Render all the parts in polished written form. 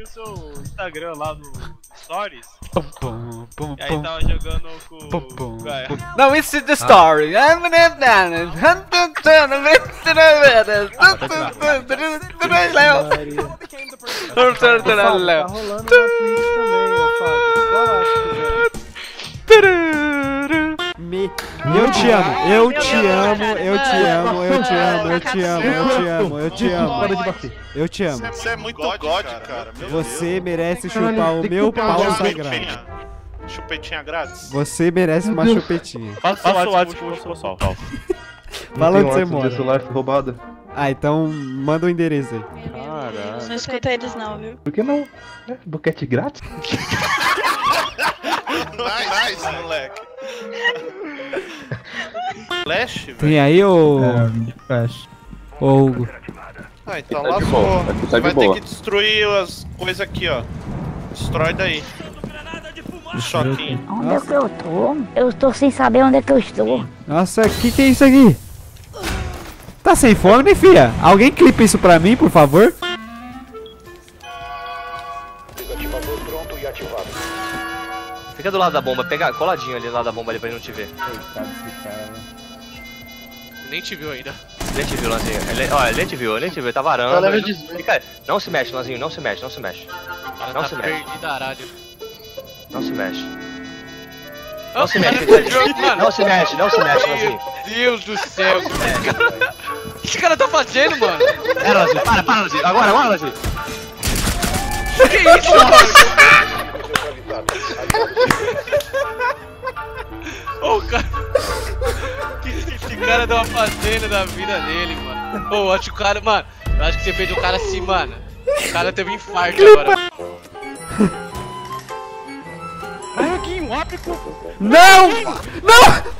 o seu Instagram lá no Stories. E aí tava jogando com... Não, it's the story. I'm gonna dance. Tá rolando também, Eu te amo. Você é muito God, cara. Você merece chupar o meu pau sagrado. Chupetinha grátis? Você merece uma chupetinha. Passa o WhatsApp pro pessoal. Fala onde você mora. Meu celular foi roubado. Ah, então manda o endereço aí. Caralho. Não escuta eles não, viu? Por que não? Boquete grátis? Nice, moleque. Flash, velho. Tem aí ou... Flash. Ou Hugo. Ah, então lá só. Você vai ter que destruir as coisas aqui, ó. Destrói daí. Choquinho. Onde é que eu tô? Eu tô sem saber onde é que eu estou. Nossa, que é isso aqui? Tá sem fome, né, filha? Alguém clipa isso pra mim, por favor? Desativador pronto e ativado. Fica do lado da bomba, pega coladinho ali do lado da bomba ali pra ele não te ver. Coitado desse cara. Nem te viu ainda. Ele te viu, Lanzinho. Ele te viu, tá varando. Fica... Não se mexe, Lanzinho, não se mexe. Ela não tá se mexe. Não se mexe, Lanzinho. Meu Deus do céu, o que esse cara tá fazendo, mano? É, Lanzinho, para, Lanzinho. Agora, Lanzinho. Que isso, mano? Ô, cara. Que esse cara deu uma fazenda na vida dele, mano. Ô, acho que o cara, mano. Eu acho que você fez o cara assim, mano. O cara teve um infarto agora. Não! Não!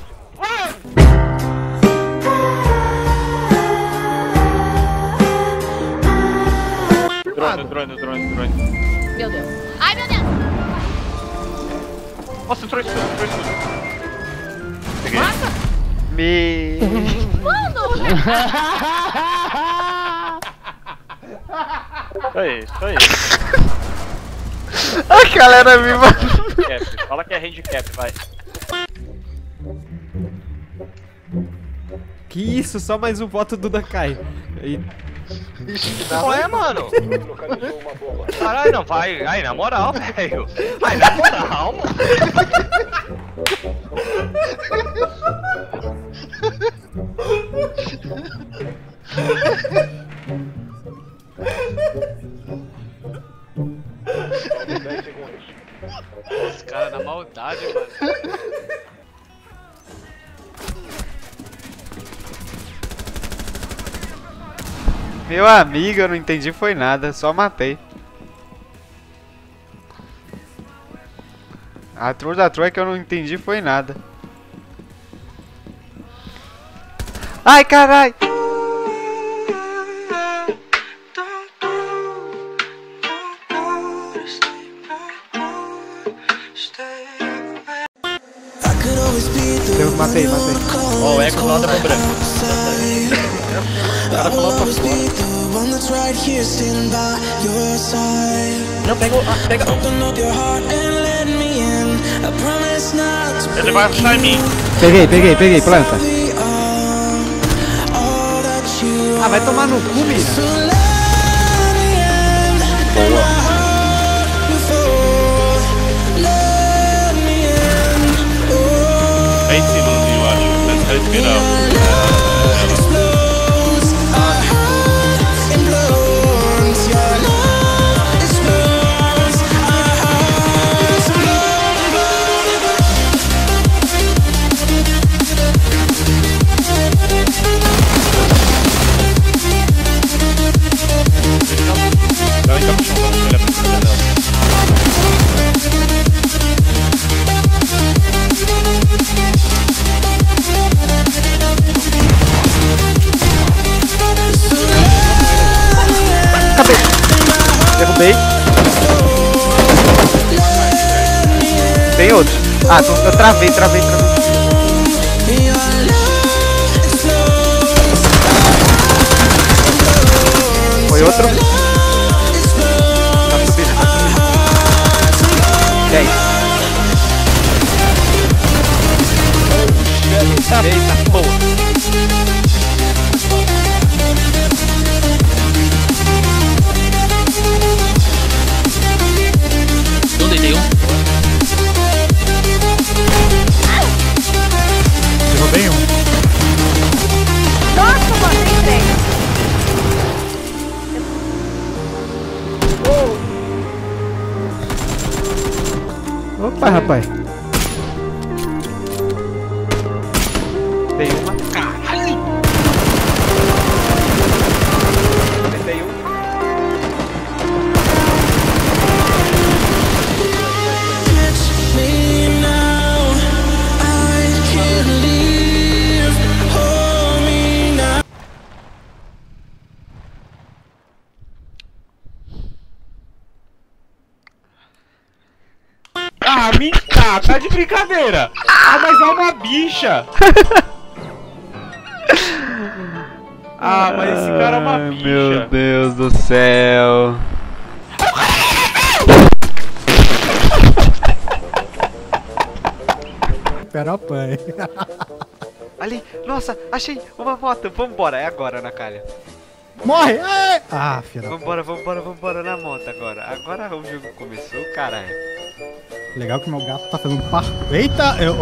Drone. Meu Deus. Ai, meu Deus! Nossa, entrou isso. Peguei. Nossa! Mano! Foi isso. A galera viva. Fala que é handicap, vai. Que isso, só mais um voto do Dakai. Qual é, mano? Caralho, não vai. Ai, na moral, velho. Ai, na moral, mano. Os caras na maldade, mano. Meu amigo, eu não entendi foi nada, só matei. A trua da troia que eu não entendi foi nada. Ai, carai! Matei. Ó, o eco lá da branca. O cara pulou pra fora. Não, pega. Ele vai achar em mim. Peguei, planta. Ah, vai tomar no cu, mina. Boa. Tem outro. Ah, eu travei. Foi outro. Tá subindo. Opa, rapaz. Dei uma. Caralho! Dei uma. Ah, mentira! Tá de brincadeira! Ah, mas é uma bicha! Ah, mas esse cara é uma bicha. Meu Deus do céu. Pera, pai. Ali, nossa, achei uma moto. Vambora, é agora, na calha. Morre! Ai. Ah, filha. Vambora na moto agora. Agora o jogo começou, caralho. Legal que meu gato tá fazendo parkour. Eita, eu...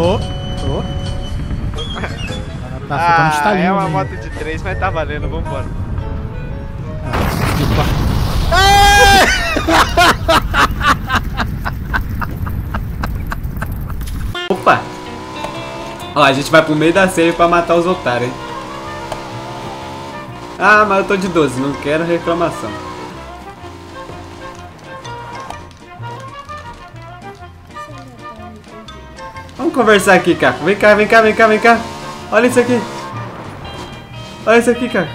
Tá, é uma moto de 3, mas tá valendo, vambora. Opa! Ó, a gente vai pro meio da save pra matar os otários, hein? Ah, mas eu tô de 12, não quero reclamação. Vamos conversar aqui, Caco. Vem cá. Olha isso aqui! Cara!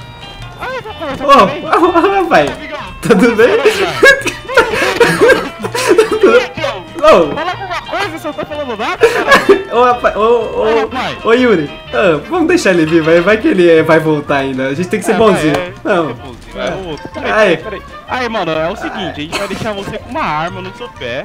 Oh, pai! Tudo bem? Fala alguma coisa, você não tá falando nada, cara! Ô, rapaz! Ô, Yuri! Vamos deixar ele vir, vai que ele vai voltar ainda. A gente tem que ser bonzinho. Não. Peraí. Aí, mano, é o seguinte, a gente vai deixar você com uma arma no seu pé,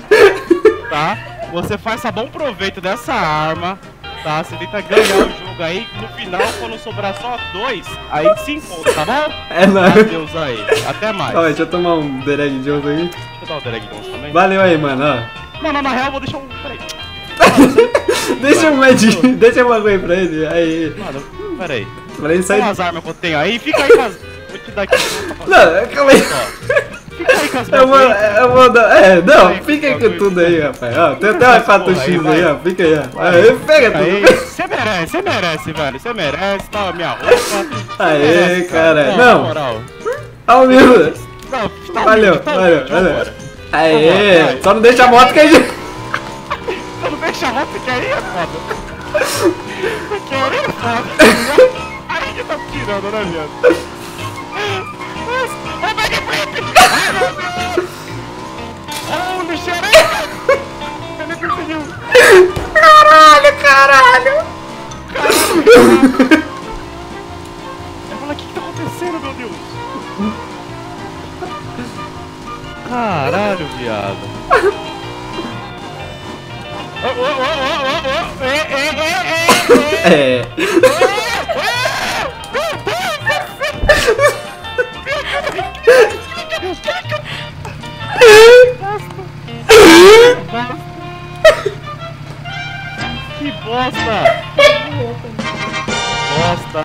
tá? Você faz bom proveito dessa arma. Tá, você tenta ganhar o jogo aí, no final, quando sobrar só 2, aí 5 pontos, tá bom? É nóis. Adeus aí, até mais. Ó, deixa eu tomar um dereg de osso aí. Deixa eu dar um dereg de osso também. Valeu aí, mano, ó. Não, na real eu vou deixar um... Peraí. Deixa um bagulho pra ele, aí. Mano, peraí. Pra ele sair... Tem umas armas que eu tenho aí, fica aí com as... Vou te dar aqui. Não, calma aí. Fica aí com as fica aí com tudo aí, rapaz. Ó, tem até uma fato X aí, ó. Fica aí, ó. Aí, pega tudo. Você merece, velho. Você merece, tá? A minha roupa. Aê, cara. Não. Ao vivo. Valeu. Aê. Só não deixa a moto que aí. Só não deixa a moto que aí é foda. Porque aí é foda. Aí que tá tirando, né, viado? Oh, no xereca! Ele conseguiu! Caralho! Eu falo, o que tá acontecendo, meu Deus? Caralho, viado! Que bosta!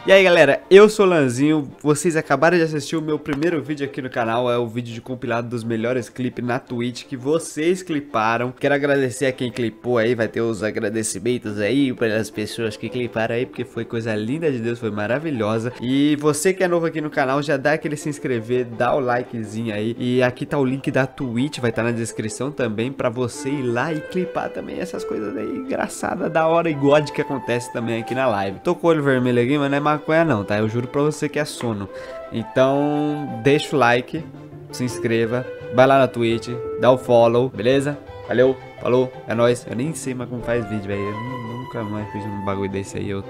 E aí, galera, eu sou o Lanzinho. Vocês acabaram de assistir o meu primeiro vídeo aqui no canal. É o vídeo de compilado dos melhores clipes na Twitch que vocês cliparam. Quero agradecer a quem clipou aí. Vai ter os agradecimentos aí pelas pessoas que cliparam aí, porque foi coisa linda de Deus, foi maravilhosa. E você que é novo aqui no canal, já dá aquele se inscrever, dá o likezinho aí. E aqui tá o link da Twitch, vai estar na descrição também, pra você ir lá e clipar também essas coisas aí engraçadas, da hora e god que acontece também aqui na live. Tô com o olho vermelho aqui, mas não é maconha não, tá? Eu juro pra você que é sono. Então, deixa o like, se inscreva, vai lá na Twitch, dá o follow, beleza? Valeu, falou, é nóis. Eu nem sei mais como faz vídeo, velho. Eu nunca mais fiz um bagulho desse aí, eu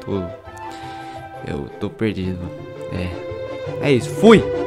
tô perdido. É isso, fui!